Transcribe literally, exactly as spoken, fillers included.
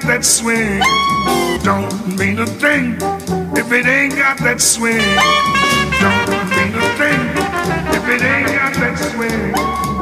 got that swing. Don't mean a thing if it ain't got that swing. Don't mean a thing if it ain't got that swing.